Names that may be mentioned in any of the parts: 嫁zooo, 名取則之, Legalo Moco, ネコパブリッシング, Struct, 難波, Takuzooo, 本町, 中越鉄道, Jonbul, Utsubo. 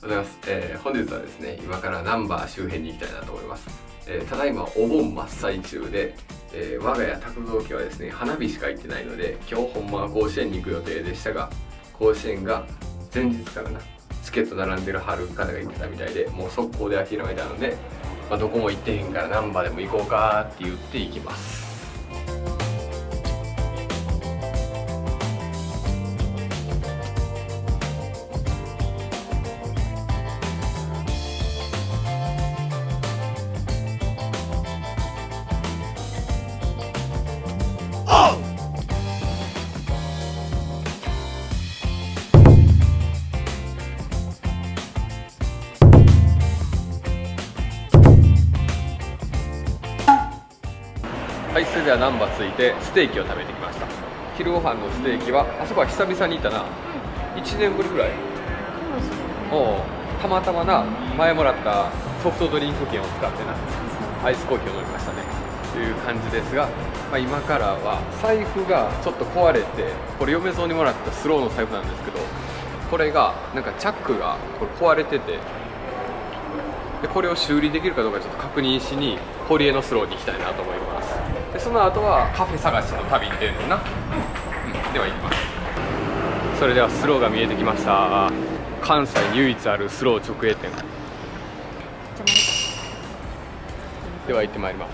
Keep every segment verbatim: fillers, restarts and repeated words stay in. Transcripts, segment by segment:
それでは、えー、本日はですね、今から難波周辺に行きたいなと思います。えー、ただいまお盆真っ最中で、えー、我が家卓造家はですね、花火しか行ってないので、今日ほんまは甲子園に行く予定でしたが、甲子園が前日からな、チケット並んでる方が行ってたみたいで、もう速攻で諦めたので、まあ、どこも行ってへんから難波でも行こうかって言って行きます。はい、それでは難波着いてステーキを食べてきました。昼ご飯のステーキはあそこは久々にいたな、うん、いちねんぶりくらい、うん、おう、たまたまな、前もらったソフトドリンク券を使ってな、アイスコーヒーを飲みましたねという感じですが、まあ、今からは財布がちょっと壊れて、これ嫁さんにもらったスローの財布なんですけど、これがなんかチャックがこれ壊れてて、でこれを修理できるかどうかちょっと確認しに堀江のスローに行きたいなと思います。でその後はカフェ探しの旅に出るのな、うん、では行きます。それではスローが見えてきました。関西唯一あるスロー直営店では行ってまいります。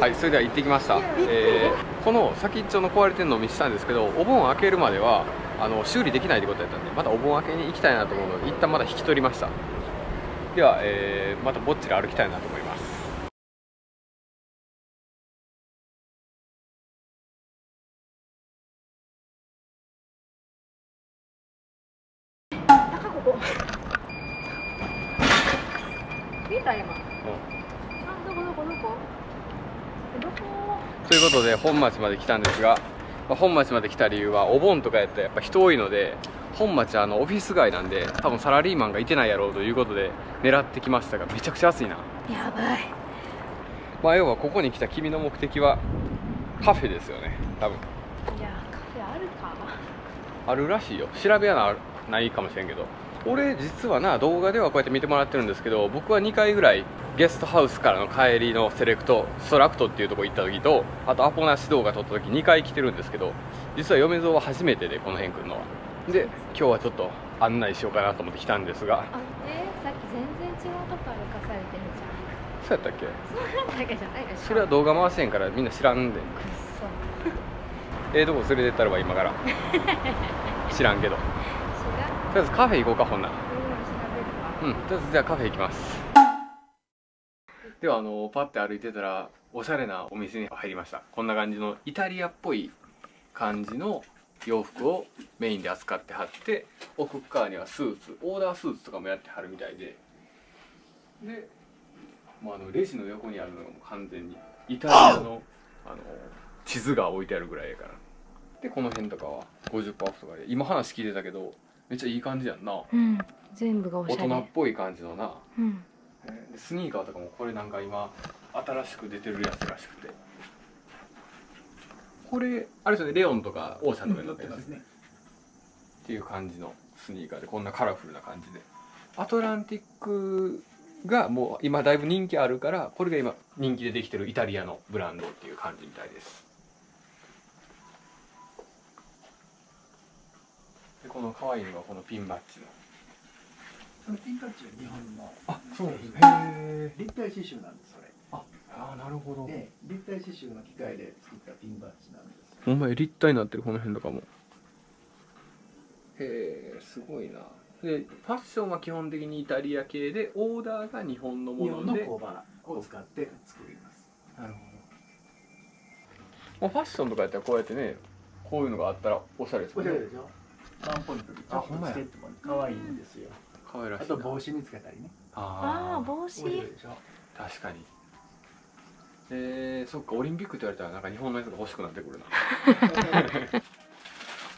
はい、それでは行ってきました。えー、この先っちょの壊れてるのを見せたんですけど、お盆開けるまではあの修理できないってことだったんで、またお盆明けに行きたいなと思うので、一旦まだ引き取りました。では、えー、またぼっちで歩きたいなと思います。高ここ見えた今。どこどこどこどこということで本町まで来たんですが。本町まで来た理由はお盆とかやったらやっぱ人多いので、本町はあのオフィス街なんで多分サラリーマンがいてないやろうということで狙ってきましたが、めちゃくちゃ暑いな、やばい。まあ要はここに来た君の目的はカフェですよね、多分。いやカフェあるかあるらしいよ、調べはないかもしれんけど。俺実はな、動画ではこうやって見てもらってるんですけど、僕はにかいぐらいゲストハウスからの帰りのセレクトストラクトっていうとこ行った時と、あとアポなし動画撮った時にかい来てるんですけど、実は嫁蔵は初めてでこの辺来るのは。で今日はちょっと案内しようかなと思って来たんですが、あえー、さっき全然違うとこ歩かされてるじゃん。そうやったっけ？そうやったっけじゃないでしょ。それは動画回せんからみんな知らんで。くっそええとこ連れてったらば今から知らんけど、とりあえずカフェ行こうか、ほんなら。うん、とりあえずじゃあカフェ行きます。ではあのパッて歩いてたらおしゃれなお店に入りました。こんな感じのイタリアっぽい感じの洋服をメインで扱ってはって、奥側にはスーツ、オーダースーツとかもやってはるみたいで、で、まあ、あのレジの横にあるのがもう完全にイタリアの、あの地図が置いてあるぐらいやから。でこの辺とかは ごじゅっパーセント オフとかで、今話聞いてたけどめっちゃいい感じやんな、うん、全部がおしゃれ、大人っぽい感じのな、うん、スニーカーとかもこれなんか今新しく出てるやつらしくて、これあれですよね、レオンとかオーシャンとかになってるんですね、っていう感じのスニーカーで、こんなカラフルな感じで、アトランティックがもう今だいぶ人気あるから、これが今人気でできてるイタリアのブランドっていう感じみたいです。でこの可愛いのがこのピンバッジの。そのピンバッジは日本の。あ、そうですね。へー。立体刺繍なんですそれ。あ、あなるほど。で立体刺繍の機械で作ったピンバッジなんです。お前立体になってるこの辺とかも。へえ、すごいな。でファッションは基本的にイタリア系で、オーダーが日本のもので。日本の小花を使って作ります。なるほど。まあファッションとかやったらこうやってね、こういうのがあったらおしゃれですよね。おしゃれでしょ。ワンポイントでちょっとつけても可愛いんですよ。可愛らしい。あと帽子につけたりね。ああ帽子。確かに。えー、そっか、オリンピックって言われたらなんか日本のやつが欲しくなってくるな。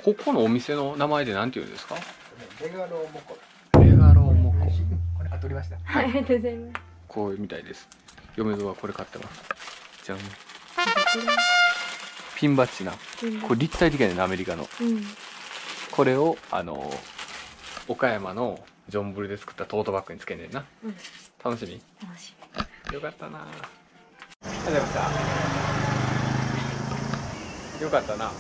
ここのお店の名前でなんて言うんですか？レガロモコ。レガロモコ。これあ、取りました。はい、ありがとうございます。こうみたいです。嫁蔵はこれ買ってます。じゃん。ピンバッジな。これ立体的なね、アメリカの。うん。これをあの岡山のジョンブルで作ったトートバッグにつけんねんな、うん、楽しみ楽しみ。よかったな。ありがとうございました。よかったな。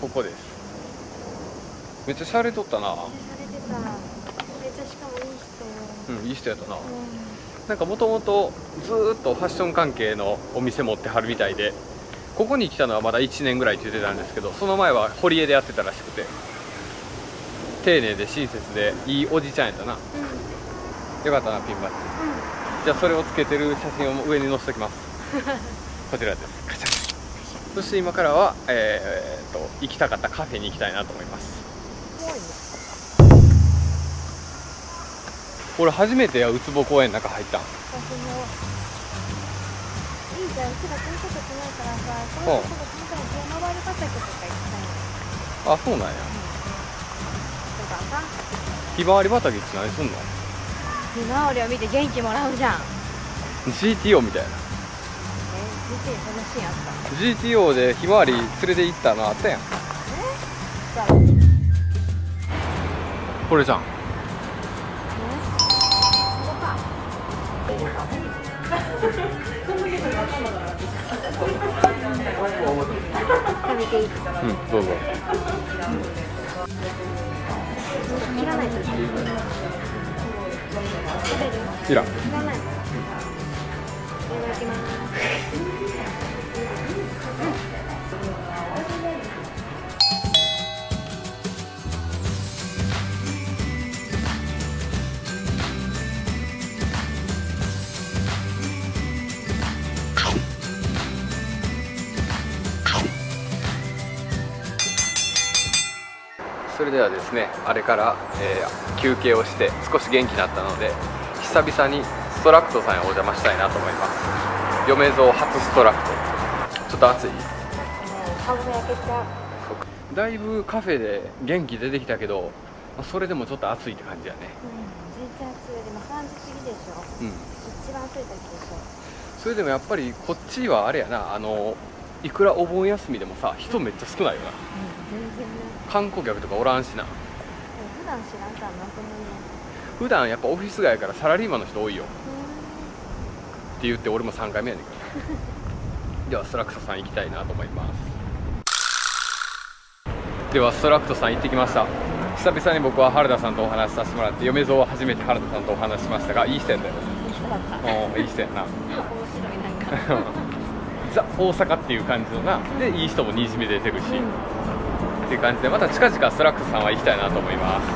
ここです。めっちゃシャレとったな。めっちゃ、しかもいい人、うん、いい人やったな、うん、なんかもともとずーっとファッション関係のお店持ってはるみたいで、ここに来たのはまだいちねんぐらいって言ってたんですけど、その前は堀江でやってたらしくて、丁寧で親切でいいおじちゃんやったな、うん、よかったな、ピンバッジ、うん、じゃあそれをつけてる写真を上に載せときますこちらです。カシャカシャ。そして今からは、えー、っと行きたかったカフェに行きたいなと思います。俺初めてや、ウツボ公園の中入ったん。私もいいじゃん、うちらこういうことしないからさ、こういうとこ見たら山割り畑とか行きたいの。あ、そうなんや、うん、そうだな。ひまわり畑って何すんの？ひまわりを見て元気もらうじゃん。 ジーティーオー みたいな。え、ジーティーオー そのシーンあった？ ジーティーオー でひまわり連れて行ったのあったやん。え？じゃあこれじゃん。うん、どうぞ。切らないと。切らない。いただきます。それではですね、あれから、えー、休憩をして少し元気になったので、久々にストラクトさんにお邪魔したいなと思います。嫁像初ストラクト。ちょっと暑い、顔が焼けちゃう。だいぶカフェで元気出てきたけど、それでもちょっと暑いって感じやね、うん、全然暑い。でもさんじ過ぎでしょ、うん、一番暑い時でしょ。それでもやっぱりこっちはあれやな、あのいくらお盆休みでもさ、人めっちゃ少ないよな、うん、全然ね。観光客とかおらんしな。普段知らんからなんとも言えない。普段やっぱオフィス街からサラリーマンの人多いよって言って、俺もさんかいめやねんからではストラクトさん行きたいなと思います。ではストラクトさん行ってきました。久々に僕は原田さんとお話しさせてもらって、嫁像は初めて原田さんとお話ししましたが、いい人やったよ。いい人やな。面白い、なんかザ・大阪っていう感じのな。でいい人もにじみ出てるし、うんっていう感じで、また近々ストラクトさんは行きたいなと思います。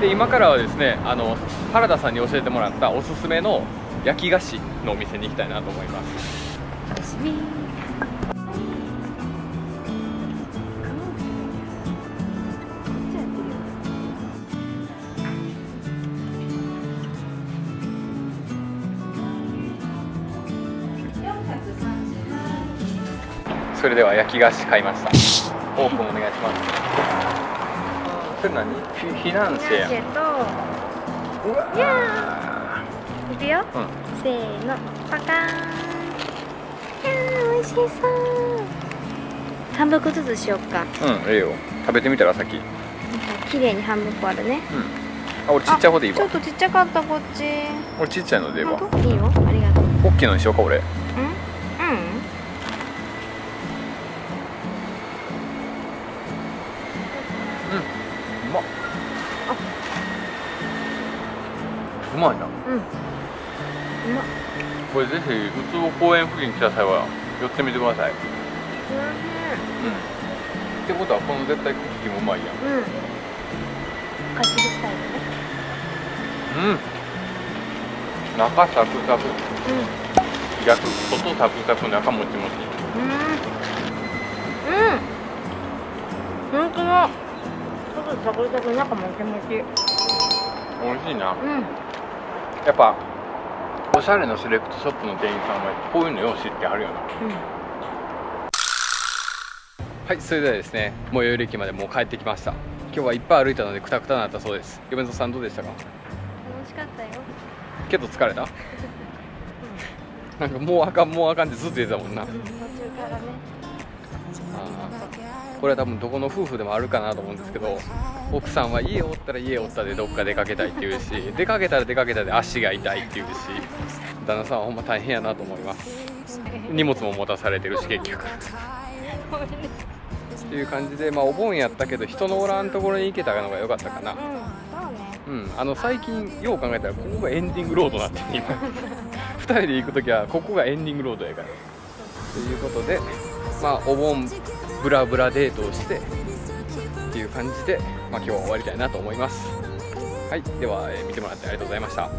で今からはですね、あの原田さんに教えてもらったおすすめの焼き菓子のお店に行きたいなと思います。楽しみ。それでは焼き菓子買いました。オープンお願いします。それ何？フィナンシェや。フィナンシェと。うわ。いやー。いくよ。うん、せーの、パカーン。いやー、美味しそう。半分ずつしよっか。うん、いいよ。食べてみたらさっき。綺麗に半分割るね。うん。あ、俺ちっちゃい方でいいわ。ちょっとちっちゃかったこっち。俺ちっちゃいのでいいわ。いいよ。ありがとう。おっきいのにしようか俺。うまいな。うん。うまっ。これぜひウツボ公園付近来た際は寄ってみてください。おいしい。うん。ってことはこの絶対クッキーもうまいやん。うん。かじりたいよね。うん。中サクサク。うん。逆、外サクサク、中もちもち。うん。うん。本当だ。外サクサク、中もちもち。美味しいな。うん。やっぱおしゃれのセレクトショップの店員さんはこういうのよう知ってあるよな、うん、はい。それではですね、最寄り駅までもう帰ってきました。今日はいっぱい歩いたのでクタクタになったそうです。嫁像さんどうでしたか？楽しかったよけど疲れた、うん、なんかもうあかんもうあかんってずっと言ってたもんな、うん、途中からね。あこれは多分どこの夫婦でもあるかなと思うんですけど、奥さんは家おったら家おったでどっか出かけたいって言うし、出かけたら出かけたで足が痛いって言うし、旦那さんはほんま大変やなと思います。荷物も持たされてるし結局っていう感じで、まあお盆やったけど人のおらんところに行けたのが良かったかな。うん、あの最近よう考えたらここがエンディングロードになって今ふたりで行く時はここがエンディングロードやからということで、まあお盆ブラブラデートをしてっていう感じで、まあ、今日は終わりたいなと思います。はい、では、えー、見てもらってありがとうございました。